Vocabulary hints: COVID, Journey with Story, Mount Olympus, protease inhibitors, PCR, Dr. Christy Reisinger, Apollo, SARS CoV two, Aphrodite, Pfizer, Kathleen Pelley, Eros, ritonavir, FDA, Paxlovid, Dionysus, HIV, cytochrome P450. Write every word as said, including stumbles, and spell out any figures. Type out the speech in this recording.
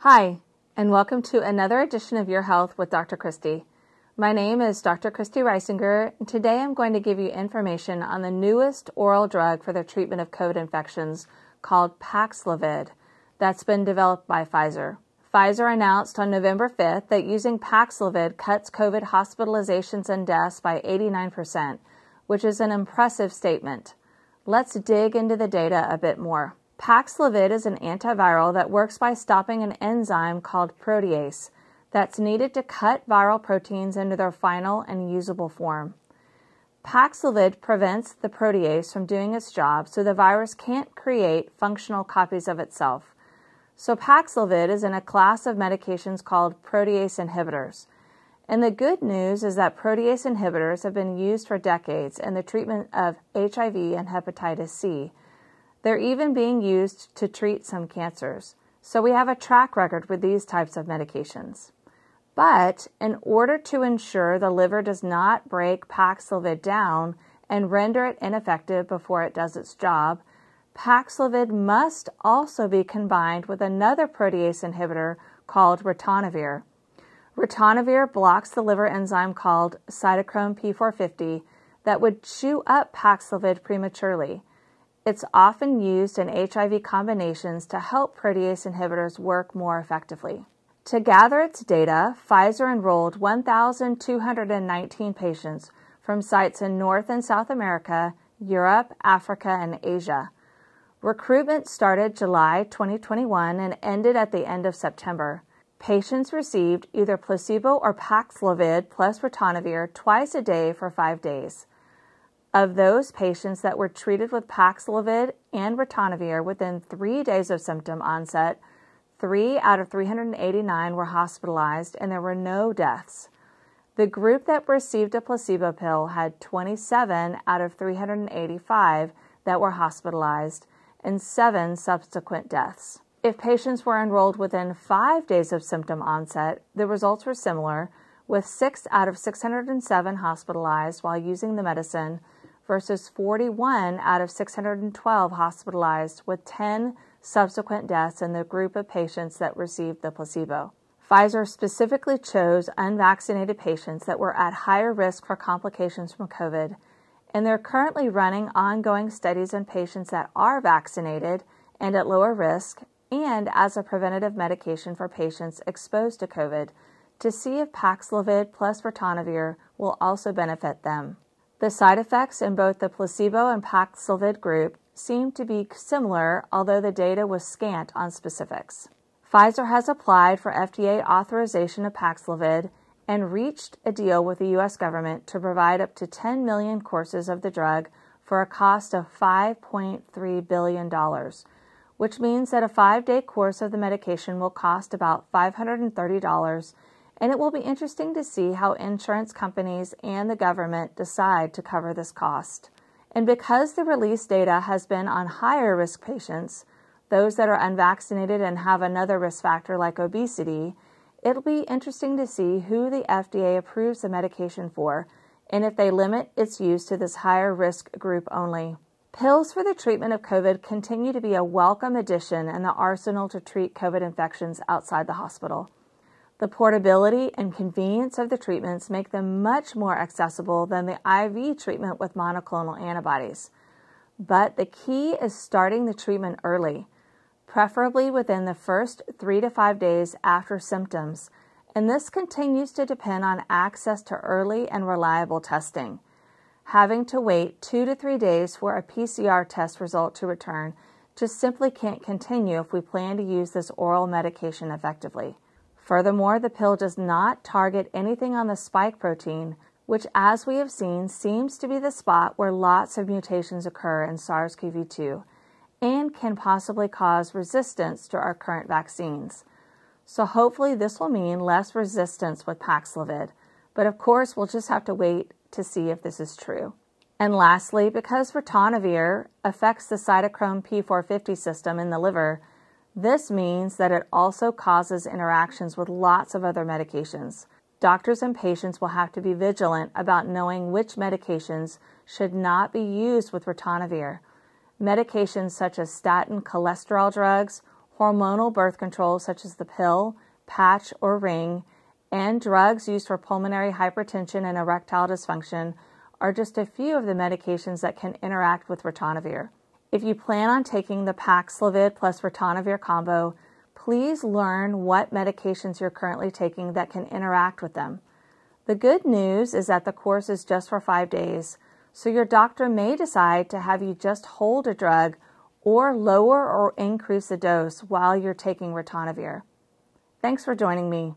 Hi, and welcome to another edition of Your Health with Doctor Christy. My name is Doctor Christy Reisinger, and today I'm going to give you information on the newest oral drug for the treatment of COVID infections called Paxlovid that's been developed by Pfizer. Pfizer announced on November fifth that using Paxlovid cuts COVID hospitalizations and deaths by eighty-nine percent, which is an impressive statement. Let's dig into the data a bit more. Paxlovid is an antiviral that works by stopping an enzyme called protease that's needed to cut viral proteins into their final and usable form. Paxlovid prevents the protease from doing its job, so the virus can't create functional copies of itself. So Paxlovid is in a class of medications called protease inhibitors. And the good news is that protease inhibitors have been used for decades in the treatment of H I V and hepatitis C. They're even being used to treat some cancers, so we have a track record with these types of medications. But in order to ensure the liver does not break Paxlovid down and render it ineffective before it does its job, Paxlovid must also be combined with another protease inhibitor called ritonavir. Ritonavir blocks the liver enzyme called cytochrome P four fifty that would chew up Paxlovid prematurely. It's often used in H I V combinations to help protease inhibitors work more effectively. To gather its data, Pfizer enrolled one thousand two hundred nineteen patients from sites in North and South America, Europe, Africa, and Asia. Recruitment started July twenty twenty-one and ended at the end of September. Patients received either placebo or Paxlovid plus ritonavir twice a day for five days. Of those patients that were treated with Paxlovid and ritonavir within three days of symptom onset, three out of three hundred eighty-nine were hospitalized and there were no deaths. The group that received a placebo pill had twenty-seven out of three hundred eighty-five that were hospitalized and seven subsequent deaths. If patients were enrolled within five days of symptom onset, the results were similar, with six out of six hundred seven hospitalized while using the medicine versus forty-one out of six hundred twelve hospitalized with ten subsequent deaths in the group of patients that received the placebo. Pfizer specifically chose unvaccinated patients that were at higher risk for complications from COVID, and they're currently running ongoing studies in patients that are vaccinated and at lower risk and as a preventative medication for patients exposed to COVID to see if Paxlovid plus ritonavir will also benefit them. The side effects in both the placebo and Paxlovid group seemed to be similar, although the data was scant on specifics. Pfizer has applied for F D A authorization of Paxlovid and reached a deal with the U S government to provide up to ten million courses of the drug for a cost of five point three billion dollars, which means that a five-day course of the medication will cost about five hundred thirty dollars, and it will be interesting to see how insurance companies and the government decide to cover this cost. And because the release data has been on higher risk patients, those that are unvaccinated and have another risk factor like obesity, it'll be interesting to see who the F D A approves the medication for and if they limit its use to this higher risk group only. Pills for the treatment of COVID continue to be a welcome addition in the arsenal to treat COVID infections outside the hospital. The portability and convenience of the treatments make them much more accessible than the I V treatment with monoclonal antibodies. But the key is starting the treatment early, preferably within the first three to five days after symptoms, and this continues to depend on access to early and reliable testing. Having to wait two to three days for a P C R test result to return just simply can't continue if we plan to use this oral medication effectively. Furthermore, the pill does not target anything on the spike protein, which, as we have seen, seems to be the spot where lots of mutations occur in SARS CoV two and can possibly cause resistance to our current vaccines. So hopefully this will mean less resistance with Paxlovid, but of course we'll just have to wait to see if this is true. And lastly, because ritonavir affects the cytochrome P four fifty system in the liver, this means that it also causes interactions with lots of other medications. Doctors and patients will have to be vigilant about knowing which medications should not be used with ritonavir. Medications such as statin cholesterol drugs, hormonal birth control such as the pill, patch, or ring, and drugs used for pulmonary hypertension and erectile dysfunction are just a few of the medications that can interact with ritonavir. If you plan on taking the Paxlovid plus ritonavir combo, please learn what medications you're currently taking that can interact with them. The good news is that the course is just for five days, so your doctor may decide to have you just hold a drug or lower or increase the dose while you're taking ritonavir. Thanks for joining me.